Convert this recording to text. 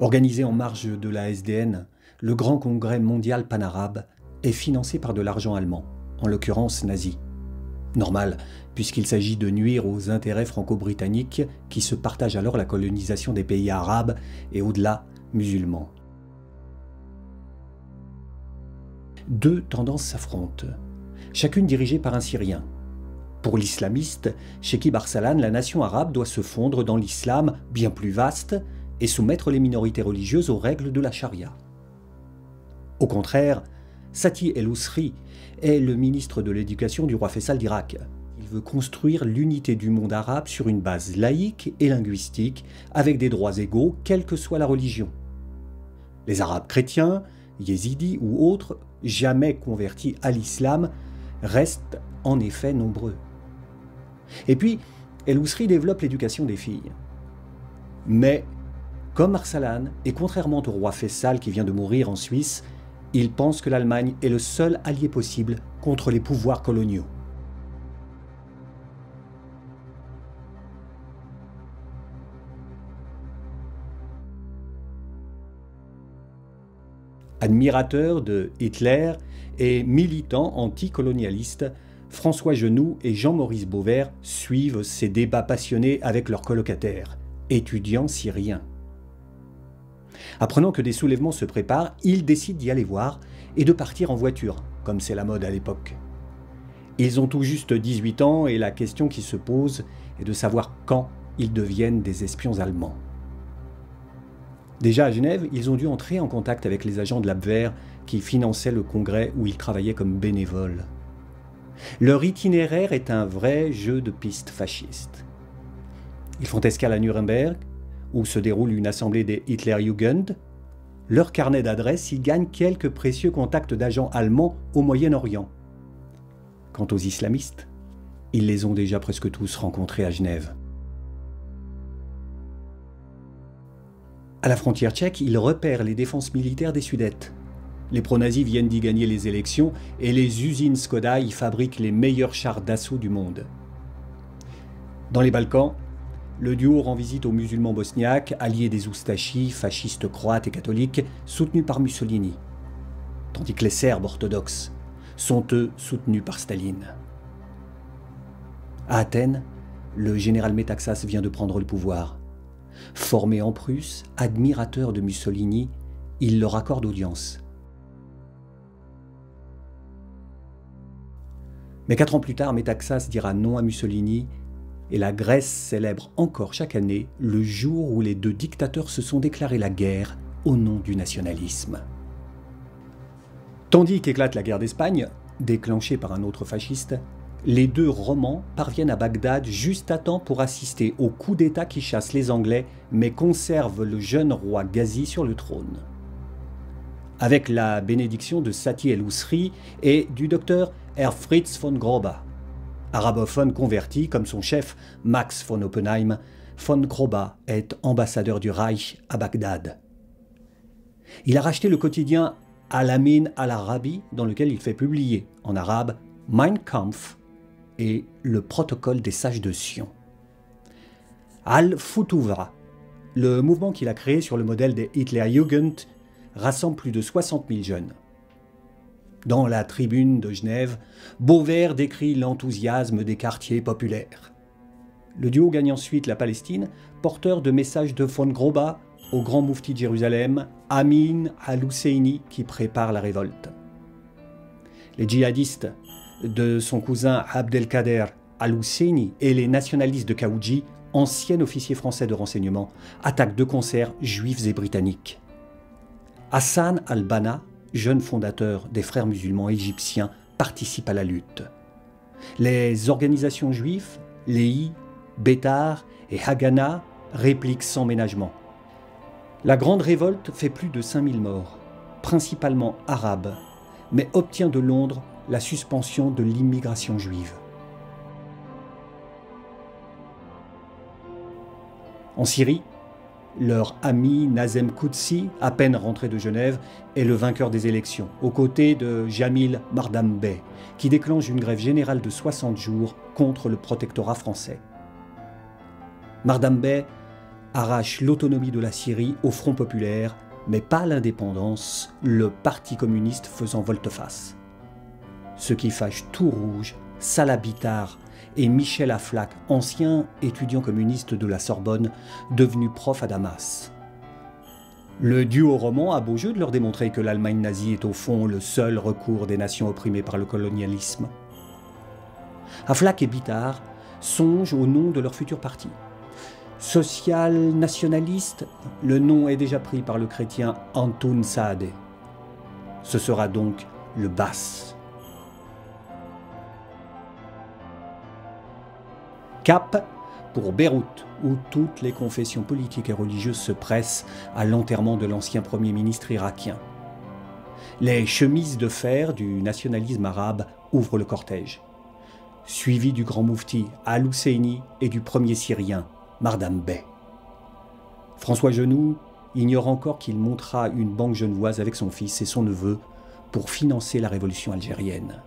Organisé en marge de la SDN, le Grand Congrès mondial panarabe est financé par de l'argent allemand, en l'occurrence nazi. Normal, puisqu'il s'agit de nuire aux intérêts franco-britanniques qui se partagent alors la colonisation des pays arabes et au-delà musulmans. Deux tendances s'affrontent, chacune dirigée par un Syrien. Pour l'islamiste, Chekib Arsalan, la nation arabe doit se fondre dans l'islam bien plus vaste et soumettre les minorités religieuses aux règles de la charia. Au contraire, Sati El-Ousri est le ministre de l'éducation du roi Faisal d'Irak. Il veut construire l'unité du monde arabe sur une base laïque et linguistique, avec des droits égaux, quelle que soit la religion. Les Arabes chrétiens, yézidis ou autres, jamais convertis à l'islam, restent en effet nombreux. Et puis, El-Ousri développe l'éducation des filles. Mais, comme Arsalan, et contrairement au roi Fessal qui vient de mourir en Suisse, il pense que l'Allemagne est le seul allié possible contre les pouvoirs coloniaux. Admirateur de Hitler et militant anticolonialiste, François Genoud et Jean-Maurice Beauvert suivent ces débats passionnés avec leurs colocataires, étudiants syriens. Apprenant que des soulèvements se préparent, ils décident d'y aller voir et de partir en voiture, comme c'est la mode à l'époque. Ils ont tout juste 18 ans et la question qui se pose est de savoir quand ils deviennent des espions allemands. Déjà à Genève, ils ont dû entrer en contact avec les agents de l'Abwehr qui finançaient le congrès où ils travaillaient comme bénévoles. Leur itinéraire est un vrai jeu de piste fasciste. Ils font escale à Nuremberg, où se déroule une assemblée des Hitlerjugend. Leur carnet d'adresses y gagne quelques précieux contacts d'agents allemands au Moyen-Orient. Quant aux islamistes, ils les ont déjà presque tous rencontrés à Genève. À la frontière tchèque, ils repèrent les défenses militaires des Sudètes. Les pro-nazis viennent d'y gagner les élections et les usines Skoda y fabriquent les meilleurs chars d'assaut du monde. Dans les Balkans, le duo rend visite aux musulmans bosniaques, alliés des oustachis, fascistes croates et catholiques, soutenus par Mussolini. Tandis que les Serbes orthodoxes sont eux soutenus par Staline. À Athènes, le général Metaxas vient de prendre le pouvoir. Formé en Prusse, admirateur de Mussolini, il leur accorde audience. Mais 4 ans plus tard, Metaxas dira non à Mussolini. Et la Grèce célèbre encore chaque année le jour où les deux dictateurs se sont déclarés la guerre au nom du nationalisme. Tandis qu'éclate la guerre d'Espagne, déclenchée par un autre fasciste, les deux romans parviennent à Bagdad juste à temps pour assister au coup d'État qui chasse les Anglais, mais conserve le jeune roi Ghazi sur le trône. Avec la bénédiction de Sati El-Ousri et du docteur Fritz von Grobba. Arabophone converti comme son chef, Max von Oppenheim, von Grobba est ambassadeur du Reich à Bagdad. Il a racheté le quotidien Al-Amin al-Arabi, dans lequel il fait publier, en arabe, Mein Kampf et le Protocole des Sages de Sion. Al-Futuwa, le mouvement qu'il a créé sur le modèle des Hitlerjugend, rassemble plus de 60 000 jeunes. Dans la Tribune de Genève, Beauvert décrit l'enthousiasme des quartiers populaires. Le duo gagne ensuite la Palestine, porteur de messages de von Grobba au grand moufti de Jérusalem, Amin al-Husseini, qui prépare la révolte. Les djihadistes de son cousin Abdelkader al-Husseini et les nationalistes de Kaouji, ancien officier français de renseignement, attaquent de concert juifs et britanniques. Hassan al-Banna, jeune fondateur des frères musulmans égyptiens, participe à la lutte. Les organisations juives, Léhi, Bétar et Haganah, répliquent sans ménagement. La grande révolte fait plus de 5000 morts, principalement arabes, mais obtient de Londres la suspension de l'immigration juive. En Syrie, leur ami Nazem Koutsi, à peine rentré de Genève, est le vainqueur des élections, aux côtés de Jamil Mardam Bey, qui déclenche une grève générale de 60 jours contre le protectorat français. Mardam Bey arrache l'autonomie de la Syrie au Front populaire, mais pas l'indépendance, le Parti communiste faisant volte-face. Ce qui fâche tout rouge, Salah Bittar et Michel Aflaq, ancien étudiant communiste de la Sorbonne, devenu prof à Damas. Le duo roman a beau jeu de leur démontrer que l'Allemagne nazie est au fond le seul recours des nations opprimées par le colonialisme. Aflaq et Bittar songent au nom de leur futur parti. Social-nationaliste, le nom est déjà pris par le chrétien Antoun Saade. Ce sera donc le Baas. Cap pour Beyrouth, où toutes les confessions politiques et religieuses se pressent à l'enterrement de l'ancien premier ministre irakien. Les chemises de fer du nationalisme arabe ouvrent le cortège, suivi du grand moufti al-Husseini et du premier Syrien, Mardam Bey. François Genoud ignore encore qu'il montera une banque genevoise avec son fils et son neveu pour financer la révolution algérienne.